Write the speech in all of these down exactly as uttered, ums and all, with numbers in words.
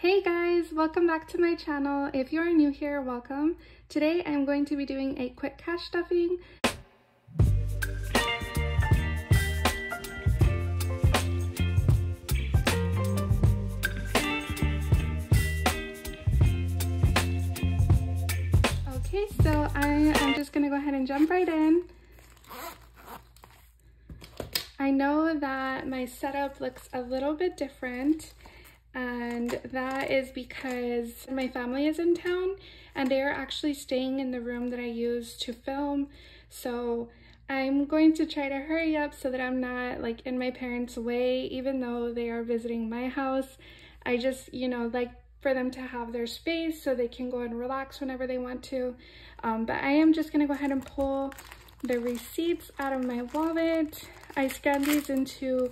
Hey guys, welcome back to my channel. If you're new here, welcome. Today I'm going to be doing a quick cash stuffing. Okay, so I am just gonna go ahead and jump right in. I know that my setup looks a little bit different, and that is because my family is in town and they are actually staying in the room that I use to film. So I'm going to try to hurry up so that I'm not like in my parents' way, even though they are visiting my house. I just, you know, like for them to have their space so they can go and relax whenever they want to. Um, but I am just gonna go ahead and pull the receipts out of my wallet. I scanned these into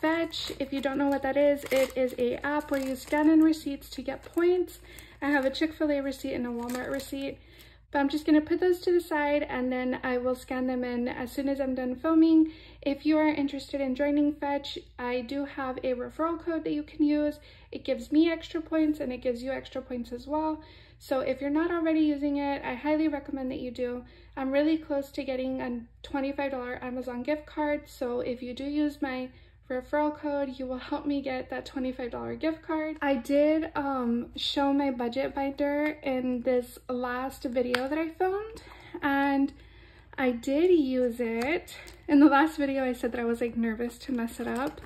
Fetch. If you don't know what that is, it is a app where you scan in receipts to get points. I have a Chick-fil-A receipt and a Walmart receipt, but I'm just gonna put those to the side and then I will scan them in as soon as I'm done filming. If you are interested in joining Fetch, I do have a referral code that you can use. It gives me extra points and it gives you extra points as well. So if you're not already using it, I highly recommend that you do. I'm really close to getting a twenty-five dollar Amazon gift card. So if you do use my referral code, you will help me get that twenty-five dollar gift card. I did um, show my budget binder in this last video that I filmed, and I did use it. In the last video, I said that I was like nervous to mess it up,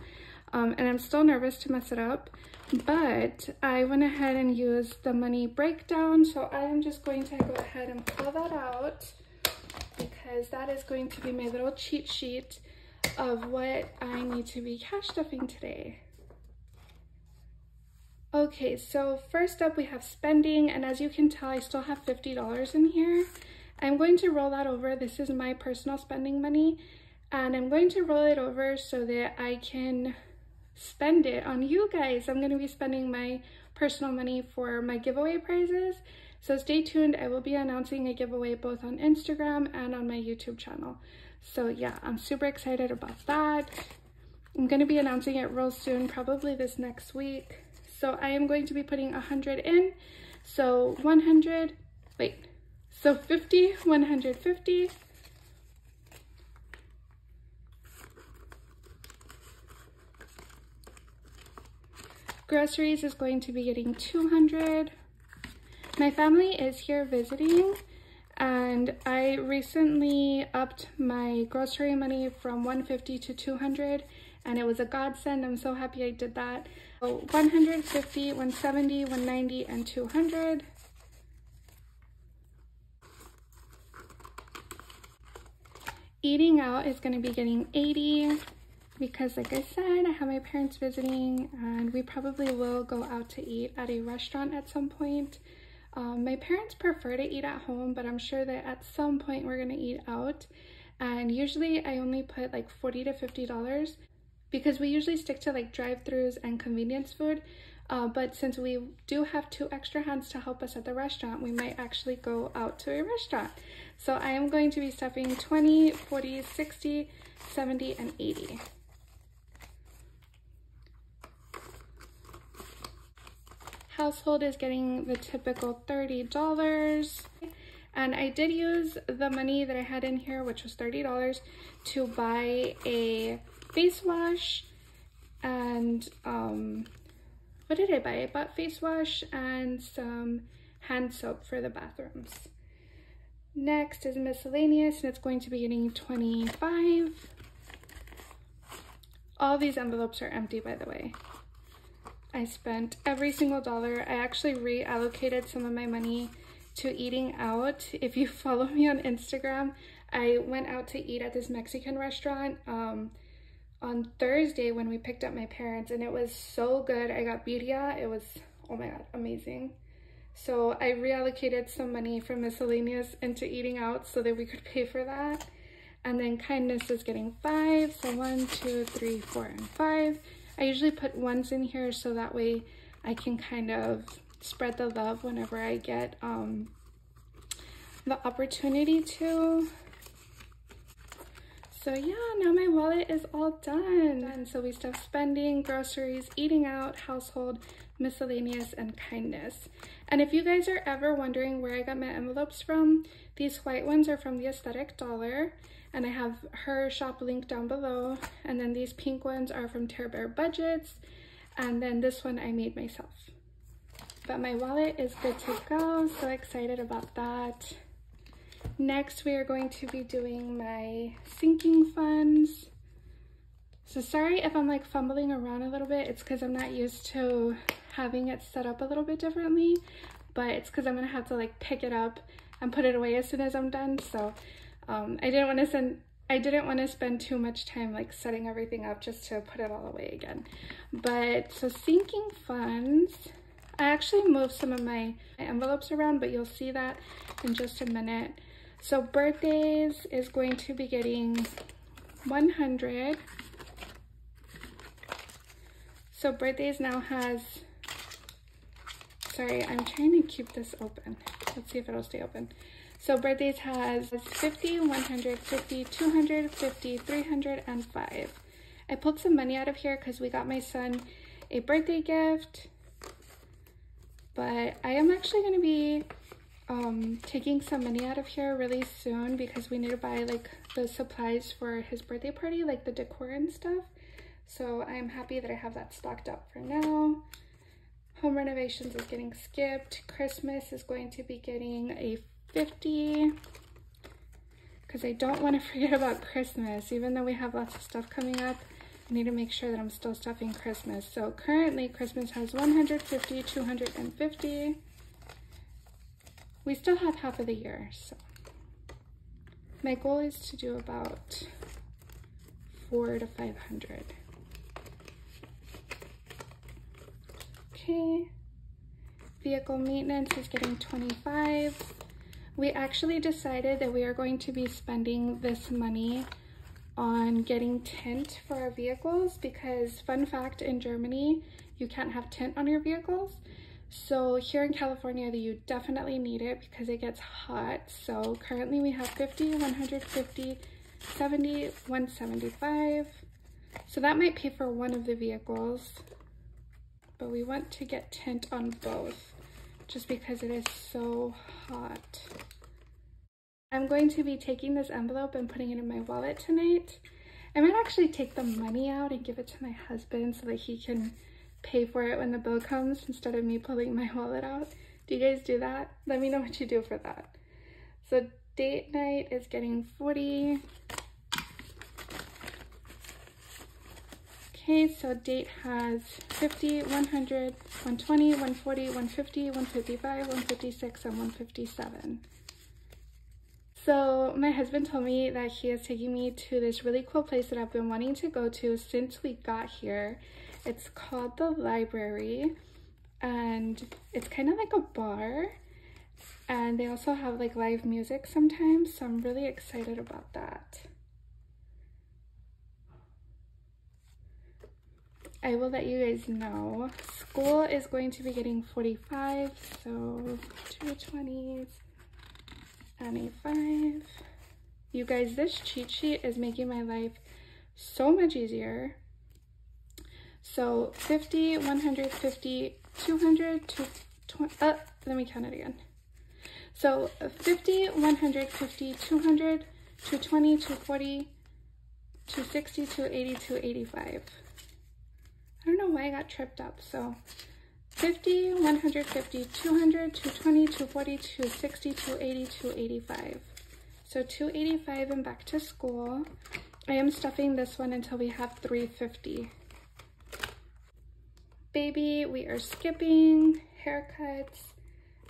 um, and I'm still nervous to mess it up, but I went ahead and used the money breakdown. So I am just going to go ahead and pull that out because that is going to be my little cheat sheet of what I need to be cash stuffing today. Okay, so first up we have spending, and as you can tell I still have fifty dollars in here. I'm going to roll that over. This is my personal spending money and I'm going to roll it over so that I can spend it on you guys. I'm going to be spending my personal money for my giveaway prizes, so stay tuned. I will be announcing a giveaway both on Instagram and on my YouTube channel. So yeah, I'm super excited about that. I'm gonna be announcing it real soon, probably this next week. So I am going to be putting one hundred in. So one hundred, wait, so fifty, one hundred fifty. Groceries is going to be getting two hundred. My family is here visiting, and I recently upped my grocery money from one hundred fifty to two hundred, and it was a godsend. I'm so happy I did that. So one hundred fifty, one hundred seventy, one hundred ninety, and two hundred. Eating out is going to be getting eighty because, like I said, I have my parents visiting and we probably will go out to eat at a restaurant at some point. Um, my parents prefer to eat at home, but I'm sure that at some point we're gonna eat out. And usually I only put like forty to fifty dollars because we usually stick to like drive-thrus and convenience food. Uh, but since we do have two extra hands to help us at the restaurant, we might actually go out to a restaurant. So I am going to be stuffing twenty, forty, sixty, seventy, and eighty. Household is getting the typical thirty dollars, and I did use the money that I had in here, which was thirty dollars, to buy a face wash and um what did I buy? I bought face wash and some hand soap for the bathrooms. Next is miscellaneous, and it's going to be getting twenty-five. All these envelopes are empty, by the way. I spent every single dollar. I actually reallocated some of my money to eating out. If you follow me on Instagram, I went out to eat at this Mexican restaurant um, on Thursday when we picked up my parents, and it was so good. I got birria. It was, oh my God, amazing. So I reallocated some money from miscellaneous into eating out so that we could pay for that. And then kindness is getting five. So one, two, three, four, and five. I usually put ones in here so that way I can kind of spread the love whenever I get um, the opportunity to. So yeah, now my wallet is all done. And so we stuffed spending, groceries, eating out, household, miscellaneous, and kindness. And if you guys are ever wondering where I got my envelopes from, these white ones are from the Aesthetic Dollar, and I have her shop link down below. And then these pink ones are from Tearbear Budgets, and then this one I made myself. But my wallet is good to go, so excited about that. Next, we are going to be doing my sinking funds. So sorry if I'm like fumbling around a little bit, it's because I'm not used to having it set up a little bit differently, but it's because I'm gonna have to like pick it up and put it away as soon as I'm done. So um, I didn't want to send, I didn't want to spend too much time like setting everything up just to put it all away again. But so sinking funds, I actually moved some of my, my envelopes around, but you'll see that in just a minute. So birthdays is going to be getting one hundred. So birthdays now has, sorry, I'm trying to keep this open. Let's see if it'll stay open. So birthdays has fifty, one hundred fifty, two hundred fifty, three hundred, and five. I pulled some money out of here because we got my son a birthday gift, but I am actually gonna be um, taking some money out of here really soon because we need to buy like the supplies for his birthday party, like the decor and stuff. So I'm happy that I have that stocked up for now. Home renovations is getting skipped. Christmas is going to be getting a fifty because I don't want to forget about Christmas. Even though we have lots of stuff coming up, I need to make sure that I'm still stuffing Christmas. So currently Christmas has one hundred fifty, two hundred fifty. We still have half of the year, so. My goal is to do about four to five hundred. Okay, vehicle maintenance is getting twenty-five. We actually decided that we are going to be spending this money on getting tint for our vehicles because, fun fact, in Germany, you can't have tint on your vehicles. So here in California, you definitely need it because it gets hot. So currently we have fifty, one hundred fifty, seventy, one seventy-five. So that might pay for one of the vehicles. But we want to get tint on both just because it is so hot. I'm going to be taking this envelope and putting it in my wallet tonight. I might actually take the money out and give it to my husband so that he can pay for it when the bill comes instead of me pulling my wallet out. Do you guys do that? Let me know what you do for that. So date night is getting forty. Okay, so date has fifty, one hundred, one twenty, one forty, one fifty, one fifty-five, one fifty-six, and one fifty-seven. So my husband told me that he is taking me to this really cool place that I've been wanting to go to since we got here. It's called the Library, and it's kind of like a bar, and they also have like live music sometimes, so I'm really excited about that. I will let you guys know. School is going to be getting forty-five, so two twenties and a five. You guys, this cheat sheet is making my life so much easier. So fifty, one hundred fifty, two hundred, two twenty, uh, let me count it again. So fifty, one hundred fifty, two hundred, two twenty, two forty, two sixty, two eighty, two eighty-five. I don't know why I got tripped up. So fifty, one hundred fifty, two hundred, two twenty, two forty, two sixty, two eighty, two eighty-five. So two eighty-five and back to school. I am stuffing this one until we have three fifty. Baby, we are skipping. Haircuts,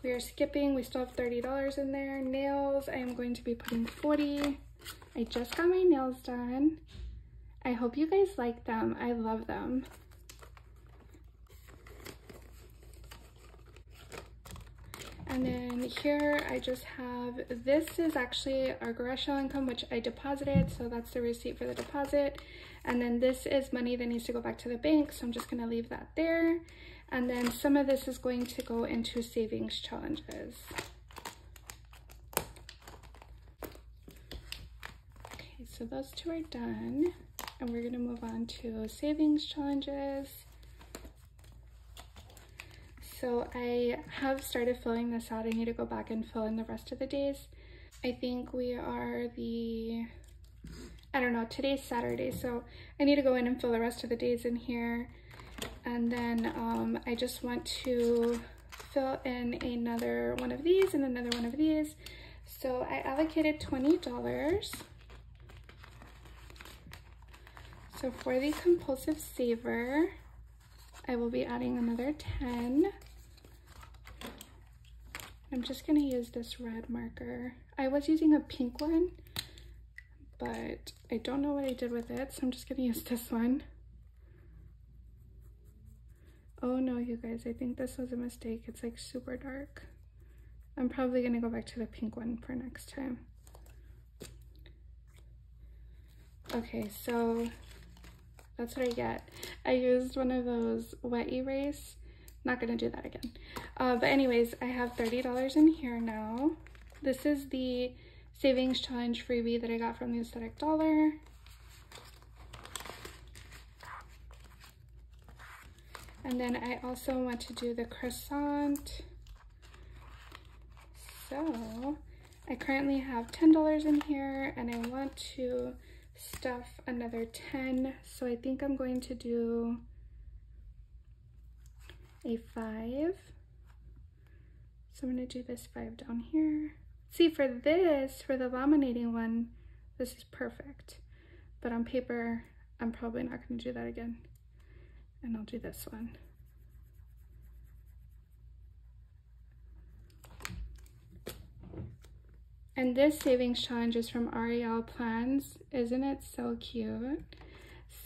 we are skipping. We still have thirty dollars in there. Nails, I am going to be putting forty. I just got my nails done. I hope you guys like them. I love them. And then here I just have, this is actually our garage sale income, which I deposited. So that's the receipt for the deposit. And then this is money that needs to go back to the bank. So I'm just going to leave that there. And then some of this is going to go into savings challenges. Okay, so those two are done. And we're going to move on to savings challenges. So I have started filling this out. I need to go back and fill in the rest of the days. I think we are the, I don't know, today's Saturday, so I need to go in and fill the rest of the days in here. And then um, I just want to fill in another one of these and another one of these. So I allocated twenty dollars. So for the compulsive saver, I will be adding another ten. I'm just gonna use this red marker. I was using a pink one, but I don't know what I did with it, so I'm just gonna use this one. Oh no, you guys, I think this was a mistake. It's like super dark. I'm probably gonna go back to the pink one for next time. Okay, so that's what I get. I used one of those wet erase. Not gonna do that again. Uh, but anyways, I have thirty dollars in here now. This is the savings challenge freebie that I got from the Aesthetic Dollar. And then I also want to do the croissant. So I currently have ten dollars in here and I want to stuff another ten. So I think I'm going to do a five. So I'm gonna do this five down here. See, for this, for the laminating one, this is perfect. But on paper, I'm probably not gonna do that again. And I'll do this one. And this savings challenge is from Ariel Plans. Isn't it so cute?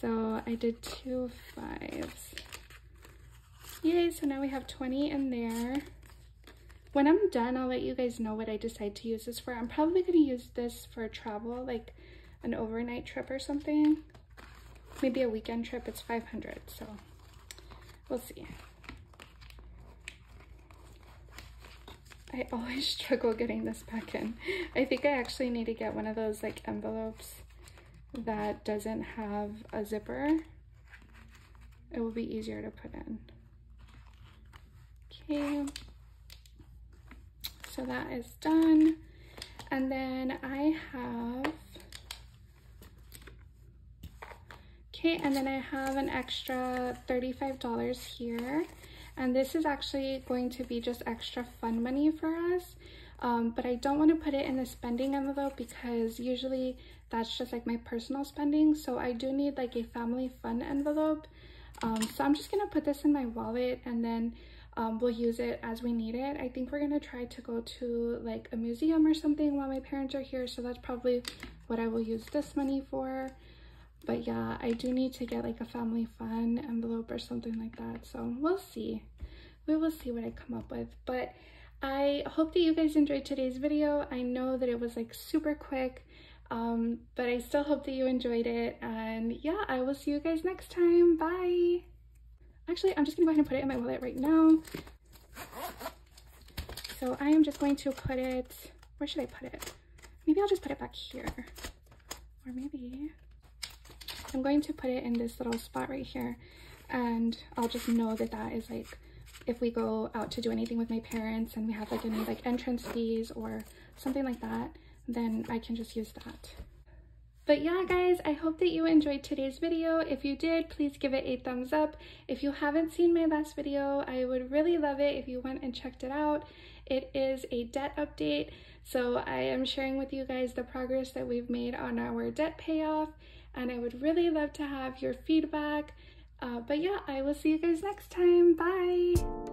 So I did two fives. Yay, so now we have twenty in there. When I'm done, I'll let you guys know what I decide to use this for. I'm probably gonna use this for travel, like an overnight trip or something. Maybe a weekend trip, it's five hundred, so we'll see. I always struggle getting this back in. I think I actually need to get one of those like envelopes that doesn't have a zipper. It will be easier to put in. Okay, so that is done. And then I have, okay, and then I have an extra thirty-five dollars here. And this is actually going to be just extra fun money for us. Um, but I don't want to put it in the spending envelope because usually that's just like my personal spending. So I do need like a family fun envelope. Um, so I'm just going to put this in my wallet and then um, we'll use it as we need it. I think we're going to try to go to like a museum or something while my parents are here. So that's probably what I will use this money for. But yeah, I do need to get like a family fun envelope or something like that. So we'll see. We will see what I come up with. But I hope that you guys enjoyed today's video. I know that it was like super quick, um, but I still hope that you enjoyed it. And yeah, I will see you guys next time. Bye. Actually, I'm just gonna go ahead and put it in my wallet right now. So I am just going to put it, where should I put it? Maybe I'll just put it back here. Or maybe I'm going to put it in this little spot right here, and I'll just know that that is like if we go out to do anything with my parents and we have like any like entrance fees or something like that, then I can just use that. But yeah guys, I hope that you enjoyed today's video. If you did, please give it a thumbs up. If you haven't seen my last video, I would really love it if you went and checked it out. It is a debt update, so I am sharing with you guys the progress that we've made on our debt payoff. And I would really love to have your feedback. Uh, but yeah, I will see you guys next time. Bye.